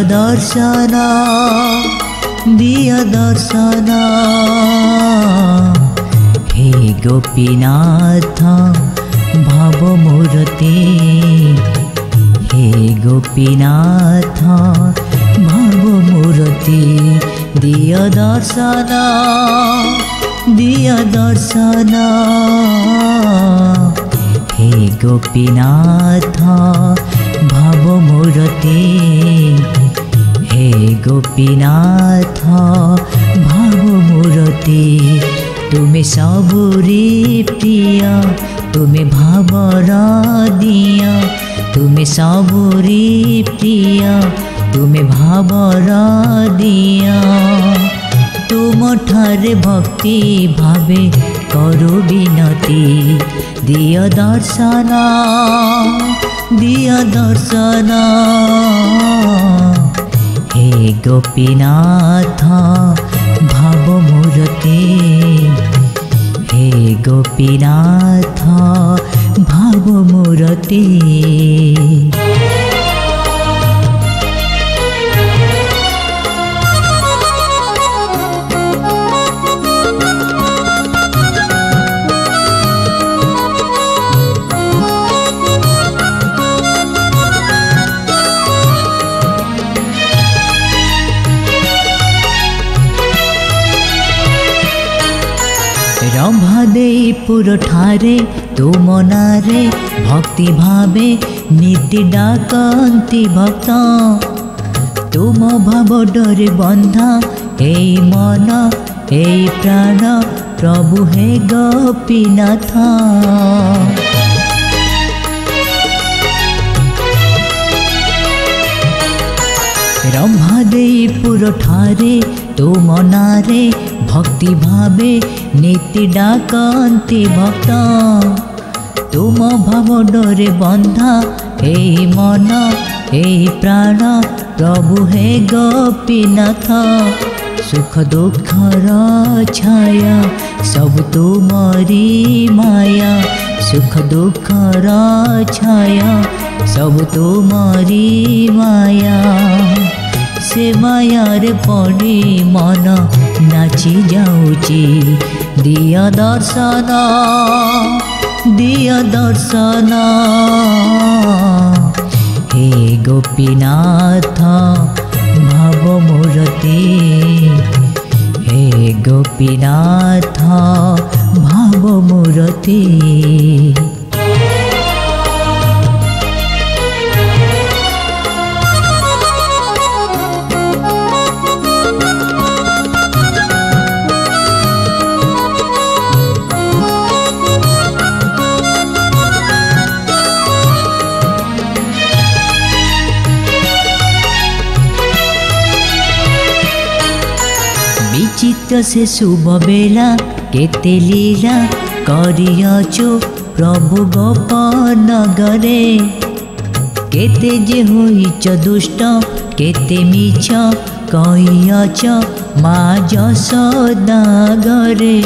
दिया दर्शना हे गोपीनाथ भावमूर्ति हे गोपीनाथ भावमूर्ति दिया दर्शना हे गोपीनाथ भावमूर्ति हे गोपीनाथ भावमूर्ति तुम्हें सबुरी प्रिया तुम्हें भावर दिया तुम्हें सबुरी प्रिया तुम्हें भावर दिया तुम ठारे भक्ति भावे करो विनती दिया दर्शना हे गोपीनाथ भावमूर्ति हे गोपीनाथ भावमूर्ति रंभादे पुर ठारे तुम नारे भक्ति भावे नीति डाकती भक्त तुम भाव डर बंधा हे मन हे प्राण प्रभु हे गोपीनाथ रंभादे पुर ठारे तुम नारे भक्ति भावे नीति डाकती भक्त तुम भाव डर बंधा हे मन हे प्राण प्रभु हे गोपीनाथ सुख दुखर छाया सब तुमरी माया सुख दुखर छाया सब तुमरी माया से माया रे पड़ी मन नाची जाऊची दिया दर्शना हे गोपीनाथ भावमूर्ति हे गोपीनाथ भावमूर्ति चित्र से शुभ बेला केते लीला करियाचो प्रभु गोपाल नगरे केते जे होइच दुष्ट केते मीछ कहियाच माँ जसोदा घरे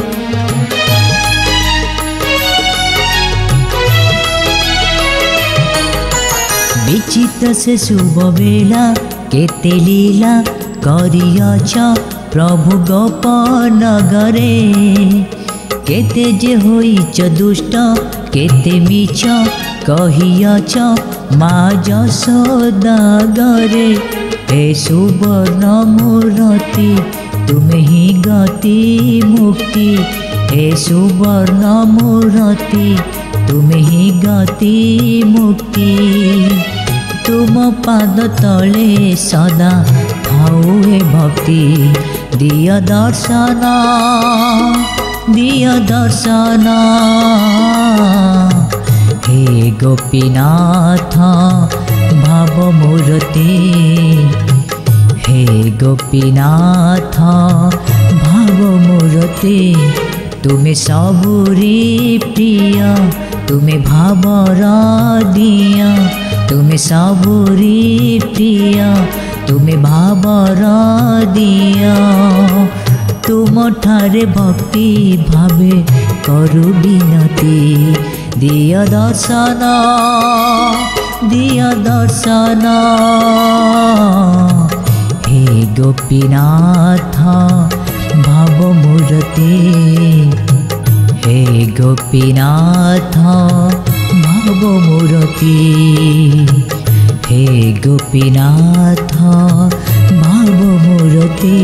विचित्र से शुभ बेला केते लीला करियाच प्रभु गोपाल नगरे केते जे होइच दुष्ट केते मीछ कहियाच माँ जसोदा घरे हे सुवर्ण मूर्ति तुम्हें ही गति मुक्ति हे सुवर्ण मूर्ति तुम्हें ही गति मुक्ति तुम पाद तले सदा थाऊ हे भक्ति दिया दर्शना हे गोपीनाथ भावमूर्ति हे गोपीनाथ भावमूर्ति तुम्हें सबुरी प्रिया तुम्हें भावर दिया तुम्हें सबुरी प्रिया तुम्हें भावर दिया तुम ठारे भक्ति भावे करू विनती दिया दर्शना गोपीनाथ भावमूर्ति, हे गोपीनाथ भावमूर्ति, हे गोपीनाथ भावमूर्ति।